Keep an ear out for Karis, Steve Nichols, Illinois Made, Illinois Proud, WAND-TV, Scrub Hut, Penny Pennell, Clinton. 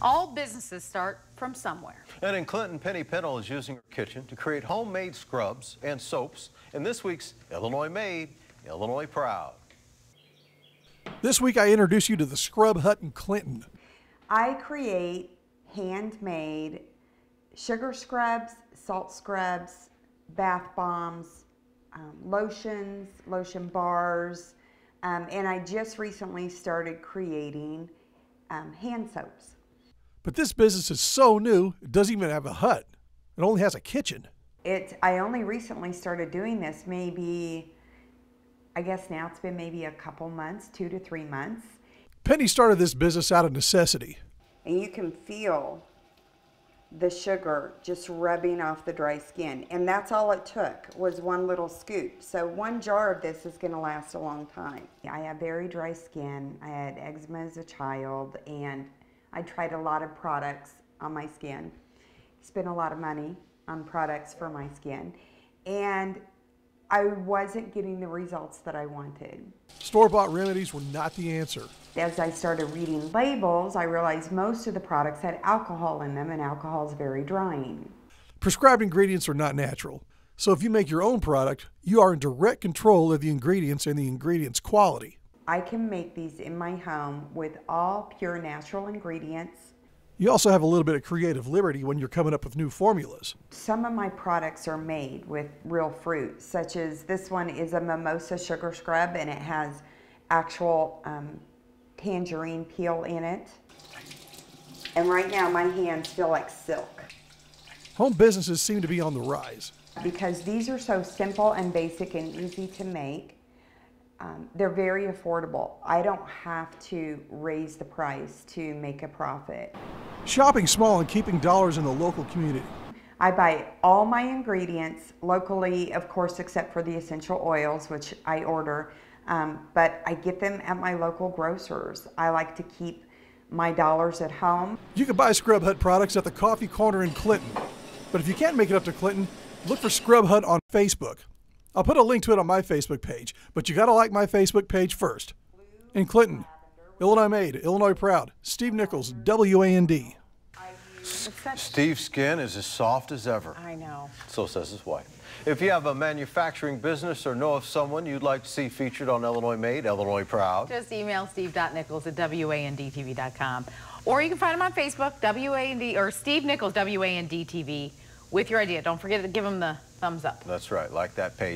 All businesses start from somewhere. And in Clinton, Penny Pennell is using her kitchen to create homemade scrubs and soaps in this week's Illinois Made, Illinois Proud. This week I introduce you to the Scrub Hut in Clinton. I create handmade sugar scrubs, salt scrubs, bath bombs, lotions, lotion bars, and I just recently started creating hand soaps. But this business is so new, it doesn't even have a hut. It only has a kitchen. I only recently started doing this, maybe, I guess now it's been maybe a couple months, 2 to 3 months. Penny started this business out of necessity. And you can feel the sugar just rubbing off the dry skin, and that's all it took was one little scoop. So one jar of this is going to last a long time. I have very dry skin. I had eczema as a child, and I tried a lot of products on my skin, spent a lot of money on products for my skin, and I wasn't getting the results that I wanted. Store-bought remedies were not the answer. As I started reading labels, I realized most of the products had alcohol in them, and alcohol is very drying. Prescribed ingredients are not natural. So if you make your own product, you are in direct control of the ingredients and the ingredients' quality. I can make these in my home with all pure natural ingredients. You also have a little bit of creative liberty when you're coming up with new formulas. Some of my products are made with real fruit, such as this one is a mimosa sugar scrub, and it has actual tangerine peel in it. And right now my hands feel like silk. Home businesses seem to be on the rise. Because these are so simple and basic and easy to make, they're very affordable. I don't have to raise the price to make a profit. Shopping small and keeping dollars in the local community. I buy all my ingredients locally, of course, except for the essential oils, which I order, but I get them at my local grocers. I like to keep my dollars at home. You can buy Scrub Hut products at the coffee corner in Clinton, but if you can't make it up to Clinton, look for Scrub Hut on Facebook. I'll put a link to it on my Facebook page, but you gotta like my Facebook page first. In Clinton, Illinois Made, Illinois Proud, Steve Nichols, WAND. Steve's skin is as soft as ever. I know. So says his wife. If you have a manufacturing business or know of someone you'd like to see featured on Illinois Made, Illinois Proud, just email steve.nichols@WANDTV.com. Or you can find him on Facebook, WAND, or Steve Nichols, WANDTV, with your idea. Don't forget to give him the thumbs up. That's right. Like that page.